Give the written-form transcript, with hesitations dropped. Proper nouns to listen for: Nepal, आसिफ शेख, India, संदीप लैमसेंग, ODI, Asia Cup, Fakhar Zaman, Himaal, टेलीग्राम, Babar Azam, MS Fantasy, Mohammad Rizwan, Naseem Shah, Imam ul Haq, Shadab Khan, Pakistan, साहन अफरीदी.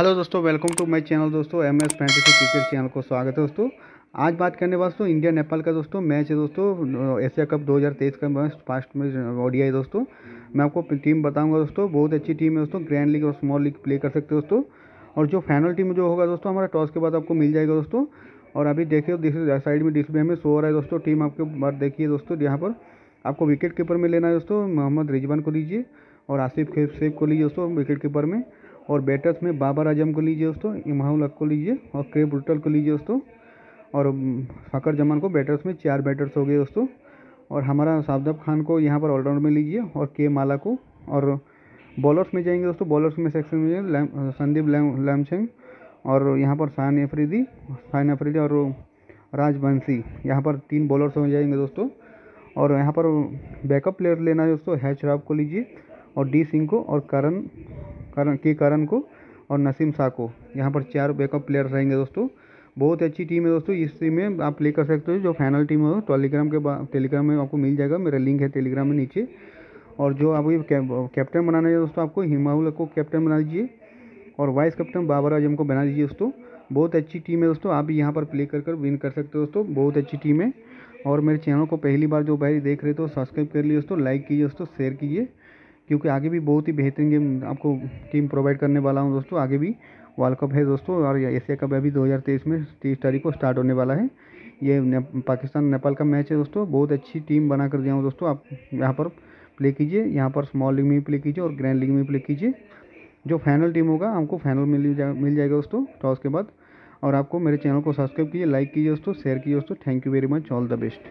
Hello दोस्तों, welcome to my channel. दोस्तों MS fantasy cricket channel को स्वागत है। दोस्तों आज बात करने वाले दोस्तों इंडिया नेपाल का दोस्तों मैच है। दोस्तों एशिया कप 2023 का मैच फास्ट मैच ओडीआई। दोस्तों मैं आपको टीम बताऊंगा। दोस्तों बहुत अच्छी टीम है। दोस्तों ग्रैंड लीग और स्मॉल लीग प्ले कर सकते हो दोस्तों। और जो फाइनल टीम जो होगा दोस्तों हमारा टॉस के बाद आपको मिल जाएगा दोस्तों। और अभी देखिए साइड में डिस्प्ले में शो हो रहा है दोस्तों टीम। आपके बार देखिए दोस्तों यहाँ पर आपको विकेट कीपर में लेना है दोस्तों, मोहम्मद रिजवान को लीजिए और आसिफ शेख को लीजिए दोस्तों विकेट कीपर में। और बैटर्स में बाबर आजम को लीजिए दोस्तों, इमाम उल हक को लीजिए और क्रेब बुटल को लीजिए दोस्तों। और फखर जमान को बैटर्स में 4 बैटर्स हो गए दोस्तों। और हमारा शादाब खान को यहाँ पर ऑलराउंड में लीजिए और के माला को। और बॉलर्स में जाएंगे दोस्तों, बॉलर्स में सेक्शन में संदीप लैमसेंग और यहाँ पर साहन अफरीदी और राजवंशी, यहाँ पर 3 बॉलर्स हो जाएंगे दोस्तों। और यहाँ पर बैकअप प्लेयर लेना है दोस्तों, है शराब को लीजिए और डी सिंह को और करण को और नसीम शाह को, यहाँ पर 4 बैकअप प्लेयर रहेंगे दोस्तों। बहुत अच्छी टीम है दोस्तों। इस टीम में आप प्ले कर सकते हो। जो फाइनल टीम हो टेलीग्राम में आपको मिल जाएगा, मेरा लिंक है टेलीग्राम में नीचे। और जो आपको कैप्टन बनाना है दोस्तों, आपको हिमाल को कैप्टन बना लीजिए और वाइस कैप्टन बाबर आजम को बना लीजिए दोस्तों। बहुत अच्छी टीम है दोस्तों, आप भी यहाँ पर प्ले कर विन कर सकते हो दोस्तों। बहुत अच्छी टीम है। और मेरे चैनल को पहली बार जो भाई देख रहे तो सब्सक्राइब कर लिए दोस्तों, लाइक कीजिए दोस्तों, शेयर कीजिए, क्योंकि आगे भी बहुत ही बेहतरीन गेम आपको टीम प्रोवाइड करने वाला हूं दोस्तों। आगे भी वर्ल्ड कप है दोस्तों और एशिया कप अभी 2023 में 30 तारीख को स्टार्ट होने वाला है। ये पाकिस्तान नेपाल का मैच है दोस्तों। बहुत अच्छी टीम बना कर दिया हूँ दोस्तों, आप यहाँ पर प्ले कीजिए। यहाँ पर स्मॉल लीग में भी प्ले कीजिए और ग्रैंड लीग में भी प्ले कीजिए। जो फाइनल टीम होगा हमको फाइनल मिल जाएगा दोस्तों टॉस के बाद। और आपको मेरे चैनल को सब्सक्राइब कीजिए, लाइक कीजिए दोस्तों, शेयर कीजिए दोस्तों। Thank you very much, all the best.